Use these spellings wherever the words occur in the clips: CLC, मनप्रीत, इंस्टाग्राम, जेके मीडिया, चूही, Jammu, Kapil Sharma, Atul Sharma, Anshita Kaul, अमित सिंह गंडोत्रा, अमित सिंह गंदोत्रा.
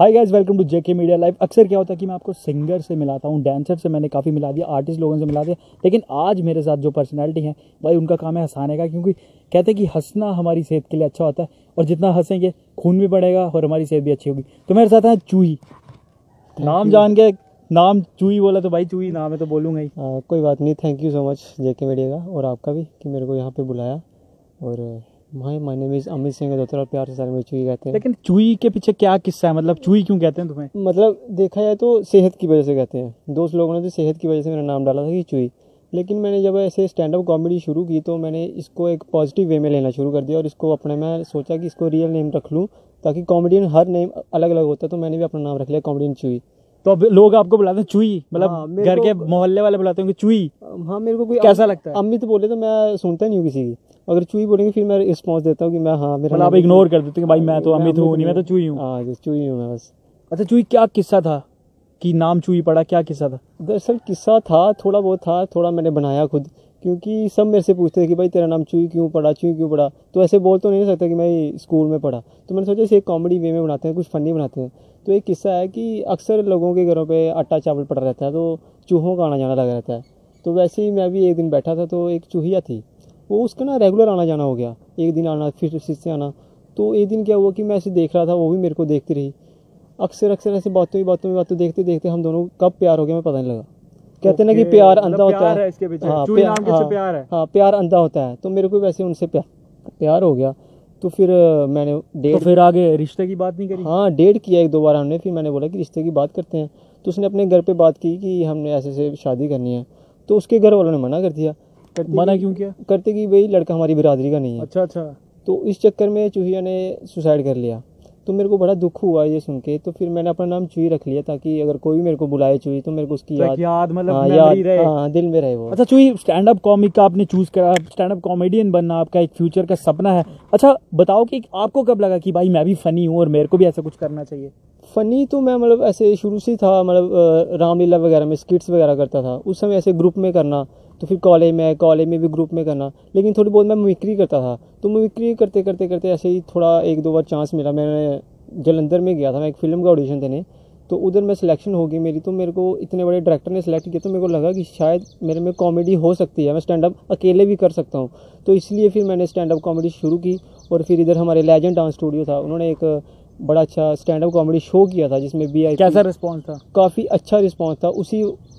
Hi guys, welcome to जेके मीडिया live. अक्सर क्या होता है कि मैं आपको सिंगर से मिलाता हूँ, डांसर से मैंने काफ़ी मिला दिया, आर्टिस्ट लोगों से मिला दिया, लेकिन आज मेरे साथ जो पर्सनैलिटी है भाई, उनका काम है हंसाने का, क्योंकि कहते हैं कि हंसना हमारी सेहत के लिए अच्छा होता है और जितना हंसेंगे खून भी बढ़ेगा और हमारी सेहत भी अच्छी होगी। तो मेरे साथ है चूही। नाम जान के, नाम चूही बोला तो भाई चूही नाम है तो बोलूँगा ही। कोई बात नहीं, thank you so much जेके मीडिया का और आपका भी कि मेरे को यहाँ पर बुलाया। और भाई my name is अमित सिंह गंदोत्रा, प्यार से सारे में चूही कहते हैं। लेकिन चूही के पीछे क्या किस्सा है, मतलब चूही क्यों कहते हैं तुम्हें? मतलब देखा जाए तो सेहत की वजह से कहते हैं। दोस्त लोगों ने तो सेहत की वजह से मेरा नाम डाला था कि चूही, लेकिन मैंने जब ऐसे स्टैंड अप कॉमेडी शुरू की तो मैंने इसको एक पॉजिटिव वे में लेना शुरू कर दिया और इसको अपने मैं सोचा कि इसको रियल नेम रख लूँ, ताकि कॉमेडियन हर नेम अलग अलग होता है, तो मैंने भी अपना नाम रख लिया कॉमेडियन चूही। तो अब लोग आपको बुलाते हैं चूही, मतलब घर के मोहल्ले वाले बुलाते हैं चूही। हाँ, मेरे को कोई कैसा लगता है? अमित बोले तो मैं सुनता नहीं हूँ किसी की, अगर चूही बोलेंगे फिर मैं रिस्पॉन्स देता हूँ कि मैं हाँ, मेरा आप इग्नोर कर देते हैं कि भाई मैं तो अमित हूँ नहीं, मैं तो चूही हूँ। हाँ चूही हूँ मैं बस। अच्छा चूही, क्या किस्सा था कि नाम चूही पड़ा? क्या किस्सा था? दरअसल किस्सा था, थोड़ा बहुत था, थोड़ा मैंने बनाया खुद, क्योंकि सब मेरे से पूछते थे कि भाई तेरा नाम चूही क्यों पड़ा, चूही क्यों पड़ा? तो ऐसे बोल तो नहीं सकता कि मैं स्कूल में पढ़ा, तो मैंने सोचा इसे एक कॉमेडी वे में बनाते हैं, कुछ फनी बनाते हैं। तो एक किस्सा है कि अक्सर लोगों के घरों पे आटा चावल पड़ा रहता है, तो चूहों का आना जाना लगा रहता है। तो वैसे ही मैं भी एक दिन बैठा था, तो एक चूहिया थी, वो उसका ना रेगुलर आना जाना हो गया, एक दिन आना फिर उससे आना। तो एक दिन क्या हुआ कि मैं ऐसे देख रहा था, वो भी मेरे को देखती रही, अक्सर ऐसे बातों में देखते देखते हम दोनों कब प्यार हो गया मैं पता नहीं लगा। कहते ना कि प्यार अंधा होता है, इसके पीछे चूही नाम के से प्यार है। हाँ, प्यार अंधा होता है, तो मेरे को वैसे उनसे प्यार हो गया। तो फिर मैंने फिर आगे रिश्ते की बात नहीं करी। हाँ, डेट किया एक दो बार हमने, फिर मैंने बोला कि रिश्ते की बात करते हैं। तो उसने अपने घर पे बात की कि हमने ऐसे से शादी करनी है, तो उसके घर वालों ने मना कर दिया। मना क्यों किया? करते कि भाई लड़का हमारी बिरादरी का नहीं है। अच्छा अच्छा। तो इस चक्कर में चूहिया ने सुसाइड कर लिया, तो मेरे को बड़ा दुख हुआ ये सुन के। तो फिर मैंने अपना नाम चूही रख लिया, ताकि अगर कोई मेरे को बुलाए चूही तो मेरे को उसकी याद मतलब याद रहे। हाँ, दिल में रहे वो। अच्छा चूही, स्टैंड अप कॉमिक का आपने चूज करा, स्टैंड अप कॉमेडियन बनना आपका एक फ्यूचर का सपना है। अच्छा बताओ कि आपको कब लगा कि भाई मैं भी फनी हूँ और मेरे को भी ऐसा कुछ करना चाहिए? फनी तो मैं मतलब ऐसे शुरू से था, मतलब रामलीला वगैरह में स्किट्स वगैरह करता था उस समय, ऐसे ग्रुप में करना, तो फिर कॉलेज में भी ग्रुप में करना। लेकिन थोड़ी बहुत मैं मिमिक्री करता था, तो मिमिक्री करते ऐसे ही थोड़ा एक दो बार चांस मिला। मैंने जलंधर में गया था, मैं एक फिल्म का ऑडिशन देने, तो उधर मैं सिलेक्शन हो गई मेरी। तो मेरे को इतने बड़े डायरेक्टर ने सिलेक्ट किया, तो मेरे को लगा कि शायद मेरे में कॉमेडी हो सकती है, मैं स्टैंड अप अकेले भी कर सकता हूँ। तो इसलिए फिर मैंने स्टैंड अप कॉमेडी शुरू की। और फिर इधर हमारे लेजेंड डांस स्टूडियो था, उन्होंने एक बड़ा अच्छा स्टैंड अप कॉमेडी शो किया था, जिसमें भी कैसा रिस्पॉन्स था? काफ़ी अच्छा रिस्पॉन्स था।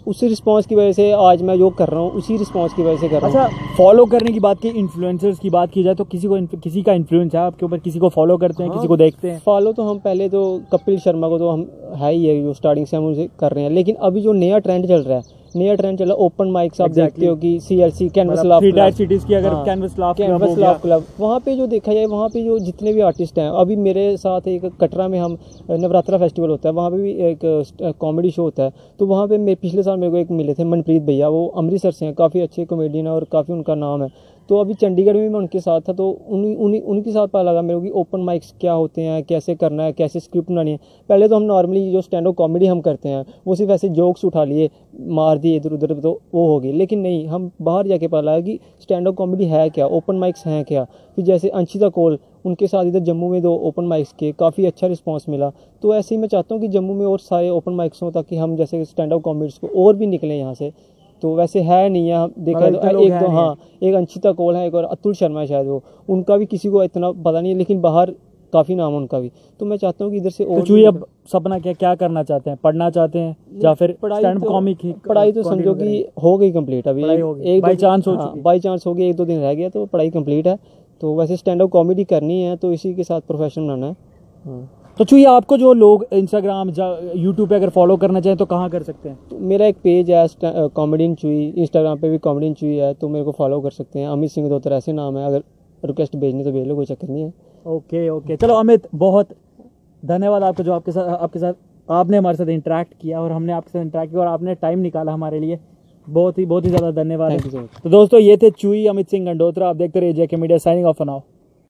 उसी रिस्पांस की वजह से आज मैं जो कर रहा हूँ, उसी रिस्पांस की वजह से कर रहा हूँ। अच्छा, फॉलो करने की बात की, इन्फ्लुएंसर्स की बात की जाए तो किसी का इन्फ्लुएंस है आपके ऊपर? किसी को फॉलो करते हैं, किसी को देखते हैं? फॉलो तो हम पहले तो कपिल शर्मा को तो हम है ही है, जो स्टार्टिंग से हम उसे कर रहे हैं। लेकिन अभी जो नया ट्रेंड चल रहा है ओपन माइक्स, आप देखते हो कि CLC कैनवस क्लब वहाँ पे जो देखा जाए, वहाँ पे जो जितने भी आर्टिस्ट हैं। अभी मेरे साथ एक कटरा में हम नवरात्रा फेस्टिवल होता है, वहाँ पे भी एक कॉमेडी शो होता है, तो वहाँ पे मेरे पिछले साल मेरे को एक मिले थे मनप्रीत भैया, वो अमृतसर से हैं, काफ़ी अच्छे कॉमेडियन है और काफ़ी उनका नाम है। तो अभी चंडीगढ़ में मैं उनके साथ था, तो उनके साथ पता लगा मेरे को कि ओपन माइक्स क्या होते हैं, कैसे करना है, कैसे स्क्रिप्ट बनानी है। पहले तो हम नॉर्मली जो स्टैंड अप कॉमेडी हम करते हैं वो सिर्फ ऐसे जोक्स उठा लिए, मार दिए इधर उधर, तो वो हो गई। लेकिन नहीं, हम बाहर जाके पता लगा कि स्टैंड अप कॉमेडी है क्या, ओपन माइक्स हैं क्या। फिर जैसे अंशिता कौल, उनके साथ इधर जम्मू में दो ओपन माइक्स के काफ़ी अच्छा रिस्पांस मिला। तो ऐसे ही मैं चाहता हूँ कि जम्मू में और सारे ओपन माइक्स हों, ताकि हम जैसे स्टैंड अप कॉमेडीज को और भी निकलें यहाँ से। तो वैसे है नहीं है देखा तो एक तो हाँ, एक अंशिता कौल है, एक और अतुल शर्मा शायद, वो उनका भी किसी को इतना पता नहीं है, लेकिन बाहर काफ़ी नाम है उनका भी। तो मैं चाहता हूँ कि इधर से और चूही। अब सपना क्या करना चाहते हैं? पढ़ना चाहते हैं या फिर स्टैंड कॉमिक? पढ़ाई तो समझो कि हो गई कंप्लीट, अभी एक बाई चांस हो गई, एक दो दिन रह गया, तो पढ़ाई कंप्लीट है। तो वैसे स्टैंड अप कॉमेडी करनी है, तो इसी के साथ प्रोफेशन बनाना है। तो चूही, आपको जो लोग इंस्टाग्राम यूट्यूब पे अगर फॉलो करना चाहें तो कहाँ कर सकते हैं? तो मेरा एक पेज है कॉमेडियन चूही, इंस्टाग्राम पे भी कॉमेडियन चूही है, तो मेरे को फॉलो कर सकते हैं। अमित सिंह गंदोत्रा ऐसे नाम है, अगर रिक्वेस्ट भेजनी तो भेज लो, कोई चक्कर नहीं है। ओके चलो अमित, बहुत धन्यवाद आपका, जो आपके साथ आपने हमारे साथ इंटरेक्ट किया और हमने आपके साथ इंटरेक्ट किया और आपने टाइम निकाला हमारे लिए, बहुत ही ज़्यादा धन्यवाद है। तो दोस्तों ये थे चूही, अमित सिंह गंडोत्रा, आप देखते रहिए जेके मीडिया, signing off for now.